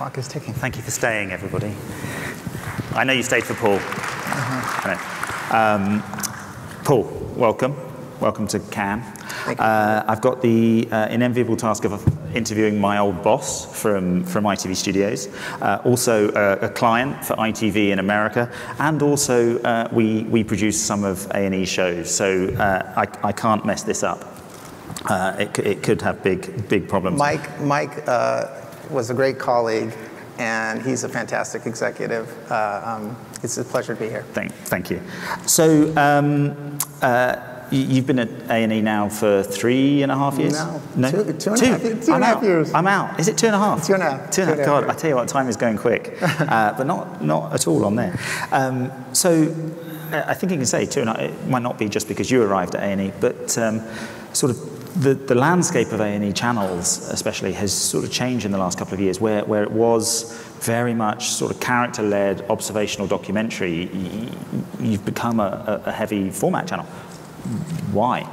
clock is ticking. Thank you for staying, everybody. I know you stayed for Paul. Paul, welcome. Welcome to Cannes. I've got the unenviable task of interviewing my old boss from ITV Studios, also a client for ITV in America, and also we produce some of A&E shows, so I can't mess this up. It could have big problems. Mike was a great colleague, and he's a fantastic executive. It's a pleasure to be here. Thank you. So. You've been at A&E now for 3.5 years? No. Two and a half years. I'm out. Is it 2.5? It's 2.5. 2.5. God, I tell you what, time is going quick. But not at all on there. So I think you can say 2.5. It might not be just because you arrived at A&E, but sort of the landscape of A&E channels, especially, has sort of changed in the last couple of years, where it was very much sort of character-led observational documentary. You've become a heavy format channel. Why?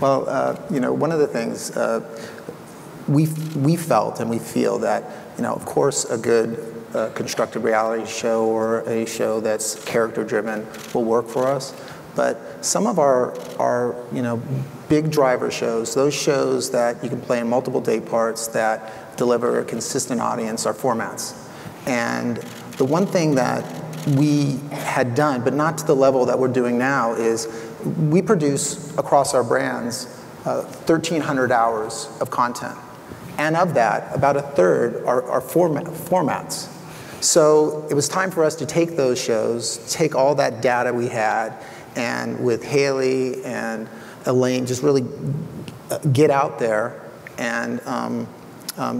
Well, you know, one of the things we felt and we feel that, you know, of course a good constructed reality show or a show that's character-driven will work for us, but some of our you know, big driver shows, those shows that you can play in multiple day parts that deliver a consistent audience are formats. And the one thing that we had done, but not to the level that we're doing now, is we produce across our brands 1,300 hours of content. And of that, about a third are formats. So it was time for us to take those shows, take all that data we had, and with Haley and Elaine, just really get out there and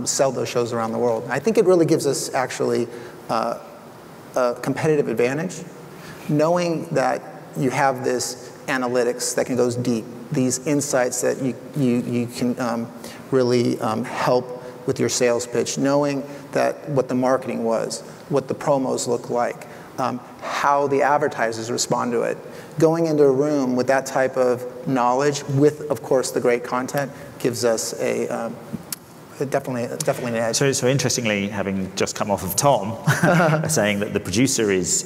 sell those shows around the world. I think it really gives us actually a competitive advantage, knowing that you have this analytics that can go deep, these insights that you can really help with your sales pitch, knowing that what the marketing was, what the promos look like, how the advertisers respond to it. Going into a room with that type of knowledge, with of course the great content, gives us a Definitely an edge. So interestingly, having just come off of Tom, saying that the producer is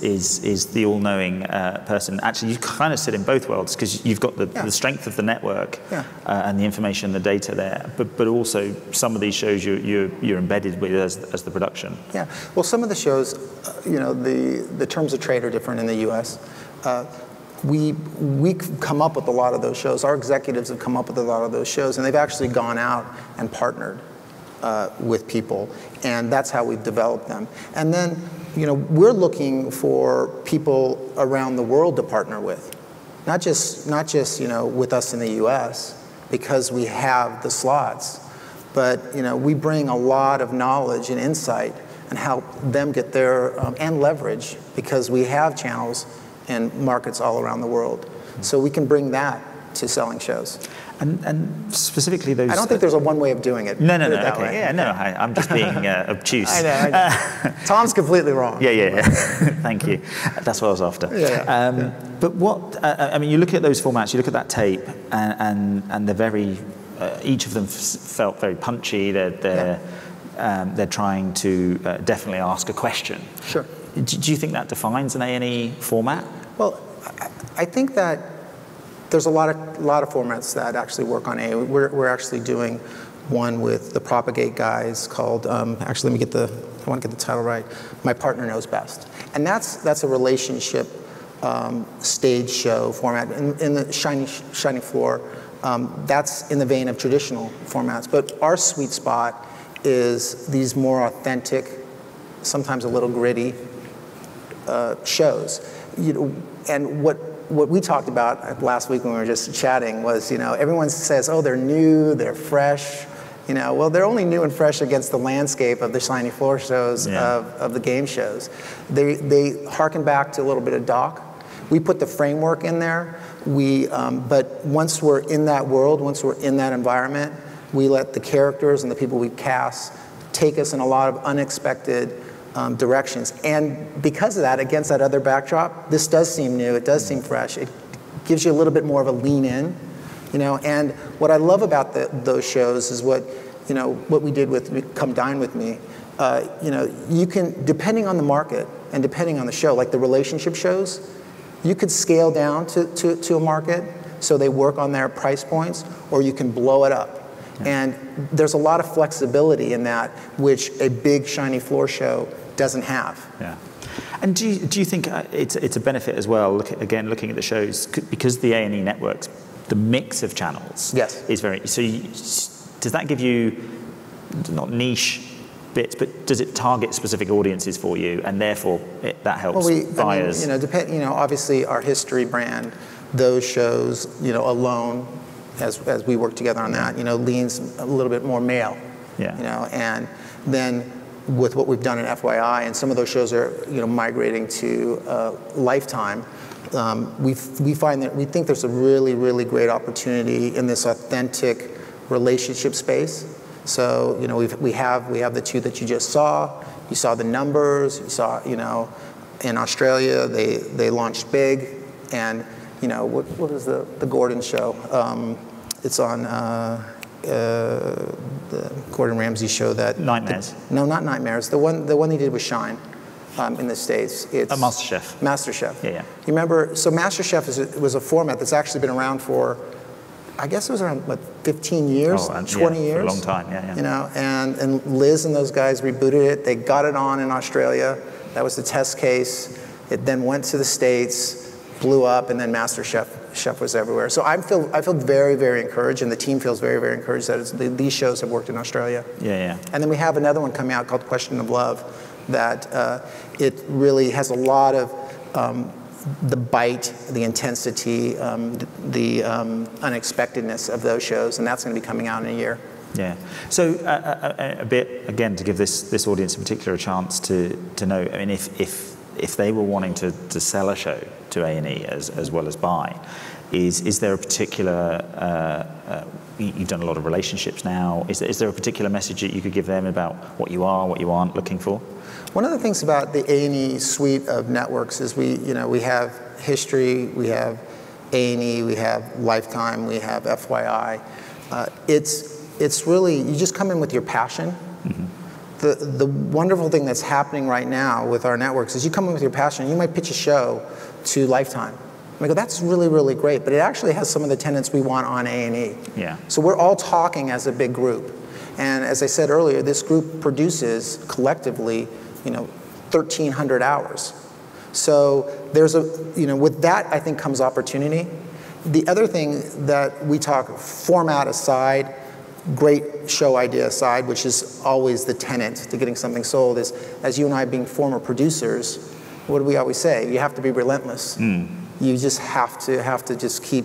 the all-knowing person, actually you kind of sit in both worlds, because you've got the strength of the network and the information, the data there, but also some of these shows you're embedded with as the production. Yeah, well, some of the shows, you know, the terms of trade are different in the U.S. We come up with a lot of those shows. Our executives have come up with a lot of those shows, and they've actually gone out and partnered with people, and that's how we've developed them. And then, you know, we're looking for people around the world to partner with, not just you know, with us in the U.S. because we have the slots, but you know, we bring a lot of knowledge and insight and help them get their and leverage, because we have channels and markets all around the world, so we can bring that to selling shows. And specifically those... I don't think there's a one way of doing it. No. Okay. Yeah, no, I'm just being obtuse. I know. Tom's completely wrong. Yeah. Thank you. That's what I was after. But what... I mean, you look at those formats, you look at that tape, and they're very... each of them felt very punchy. They're trying to definitely ask a question. Sure. Do you think that defines an A&E format? Well, I think that there's a lot of formats that actually work on A&E. We're actually doing one with the Propagate guys called, actually let me get I want to get the title right, My Partner Knows Best. And that's a relationship stage show format in the shiny floor. That's in the vein of traditional formats. But our sweet spot is these more authentic, sometimes a little gritty shows. You know, and what we talked about last week when we were just chatting was, you know, everyone says, oh, they're new, they're fresh. You know, well, they're only new and fresh against the landscape of the shiny floor shows, of the game shows. They harken back to a little bit of doc. We put the framework in there. But once we're in that world, once we're in that environment, we let the characters and the people we cast take us in a lot of unexpected directions. And because of that, against that other backdrop, this does seem new, it does seem fresh, it gives you a little bit more of a lean in, you know, and what I love about those shows is what you know, what we did with Come Dine With Me, you know, you can, depending on the market and depending on the show, like the relationship shows, you could scale down to a market so they work on their price points, or you can blow it up. Yeah. And there's a lot of flexibility in that, which a big shiny floor show doesn't have. Yeah. And do you think it's a benefit as well, looking at the shows, because the A&E networks, the mix of channels is very, so does that give you, not niche bits, but does it target specific audiences for you, and therefore that helps buyers? I mean, obviously our history brand, those shows, alone, as we work together on that, leans a little bit more male, and then with what we've done in FYI, and some of those shows are, migrating to Lifetime. We find that we think there's a really, really great opportunity in this authentic relationship space. So, we have the two that you just saw. You saw the numbers. You saw, in Australia they launched big, and what is the Gordon show? It's on. The Gordon Ramsay show that Nightmares. No, not Nightmares. The one they did was Shine, in the States. It's MasterChef. MasterChef. Yeah, yeah. You remember? So MasterChef was a format that's actually been around for, I guess it was around 15 years, 20 years. A long time. Yeah, yeah. And Liz and those guys rebooted it. They got it on in Australia. That was the test case. It then went to the States, blew up, and then MasterChef was everywhere. So I feel very, very encouraged, and the team feels very, very encouraged that these shows have worked in Australia. Yeah, yeah. And then we have another one coming out called Question of Love that it really has a lot of the bite, the intensity, the unexpectedness of those shows, and that's going to be coming out in a year. Yeah. So a bit, again, to give this audience in particular a chance to know, I mean, if they were wanting to sell a show to A&E as well as buy, is there a particular, you've done a lot of relationships now, is there a particular message that you could give them about what you are, what you aren't looking for? One of the things about the A&E suite of networks is we have History, we have A&E, we have Lifetime, we have FYI. It's really, you just come in with your passion. Mm-hmm. The wonderful thing that's happening right now with our networks is you come in with your passion. You might pitch a show to Lifetime. And we go, that's really, really great, but it actually has some of the tenets we want on A&E. Yeah. So we're all talking as a big group. And as I said earlier, this group produces collectively, 1,300 hours. So there's with that, I think, comes opportunity. The other thing that we talk, format aside, great show idea aside, which is always the tenet to getting something sold, is, as you and I being former producers, what do we always say? You have to be relentless. Mm. You just have to just keep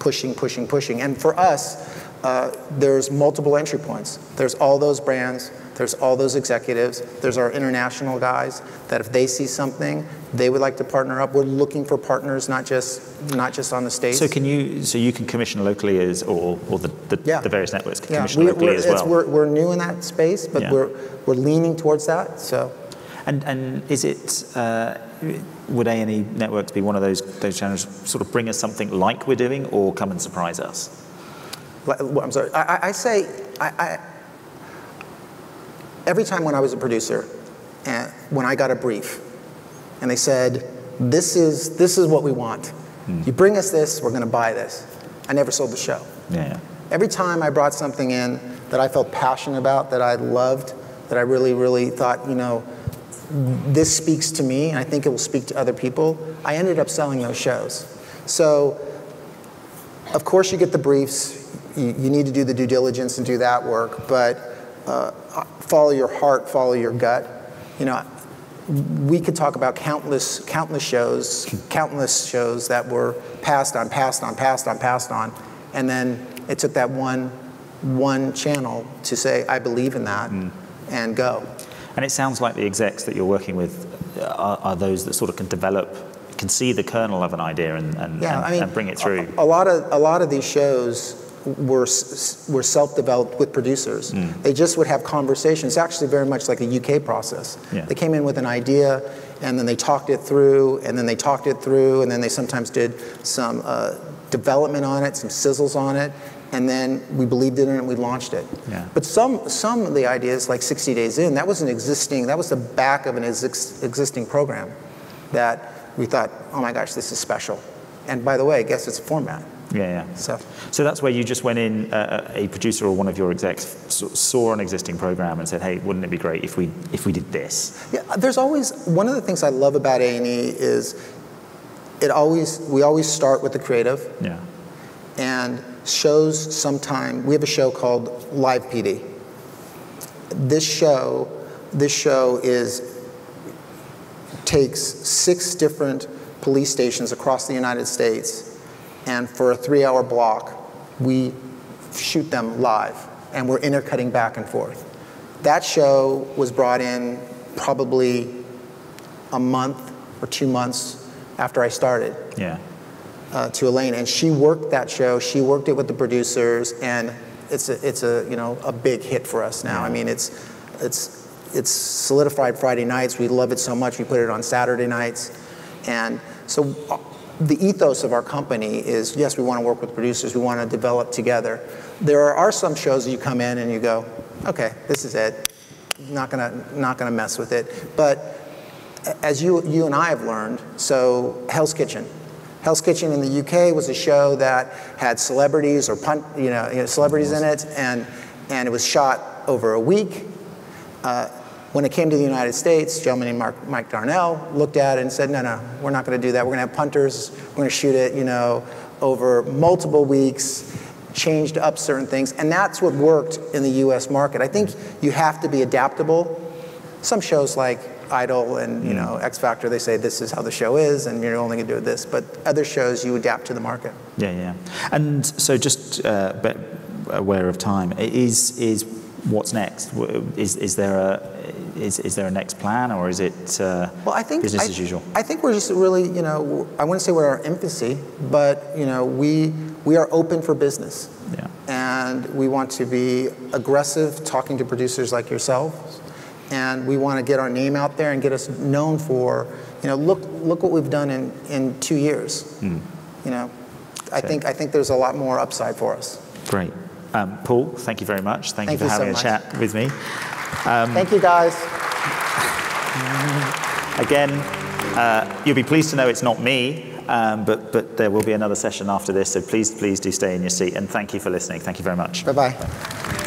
pushing. And for us, there's multiple entry points. There's all those brands. There's all those executives. There's our international guys that if they see something, they would like to partner up. We're looking for partners, not just on the States. So you can commission locally as, or the various networks can commission locally as well. We're new in that space, but we're leaning towards that. So, and is it? Would A&E networks be one of those channels sort of bring us something like we're doing, or come and surprise us? Well, I'm sorry. I say every time when I was a producer, and when I got a brief, and they said, "This is what we want. Mm. You bring us this, we're going to buy this." I never sold the show. Yeah. Every time I brought something in that I felt passionate about, that I loved, that I really, really thought, this speaks to me, and I think it will speak to other people, I ended up selling those shows. So, of course, you get the briefs. You need to do the due diligence and do that work, but follow your heart, follow your gut. We could talk about countless shows that were passed on, and then it took that one channel to say, I believe in that, and go. And it sounds like the execs that you're working with are those that sort of can develop, can see the kernel of an idea and bring it through. A lot of these shows were self-developed with producers. Mm. They just would have conversations, actually very much like a UK process. Yeah. They came in with an idea, and then they talked it through, and then they talked it through, and then they sometimes did some development on it, some sizzles on it, and then we believed in it and we launched it. Yeah. But some of the ideas, like 60 Days In, that was an existing, that was the back of an existing program that we thought, oh my gosh, this is special. And by the way, I guess it's a format. Yeah, yeah. So that's where you just went in, a producer or one of your execs saw an existing program and said, hey, wouldn't it be great if we did this? Yeah, there's always, one of the things I love about A&E is we always start with the creative. Yeah. And shows sometime, we have a show called Live PD. This show takes 6 different police stations across the United States, and for a 3-hour block, we shoot them live, and we're intercutting back and forth. That show was brought in probably a month or 2 months after I started. Yeah. To Elaine, and she worked that show. She worked it with the producers, and it's a you know, a big hit for us now. Yeah. I mean, it's solidified Friday nights. We love it so much. We put it on Saturday nights, and so the ethos of our company is, yes, we want to work with producers. We want to develop together. There are some shows that you come in and you go, okay, this is it. Not gonna mess with it. But as you and I have learned, so Hell's Kitchen. Hell's Kitchen in the UK was a show that had celebrities or celebrities in it, and it was shot over a week. When it came to the United States, a gentleman named Mike Darnell looked at it and said, no, we're not going to do that. We're going to have punters. We're going to shoot it, over multiple weeks, changed up certain things, and that's what worked in the U.S. market. I think you have to be adaptable. Some shows like Idol and X Factor, they say this is how the show is, and you're only going to do this. But other shows, you adapt to the market. Yeah, yeah. And so, just aware of time, is what's next? Is there a next plan, or is it well, I think business as usual? I think we're just really, I wouldn't say we're our infancy, but we are open for business. Yeah. And we want to be aggressive, talking to producers like yourselves. And we want to get our name out there and get us known for, look what we've done in 2 years. Mm. I think there's a lot more upside for us. Great. Paul, thank you very much. Thank you for having a chat with me. Thank you, guys. Again, you'll be pleased to know it's not me, but there will be another session after this, so please do stay in your seat. And thank you for listening. Thank you very much. Bye-bye. Bye.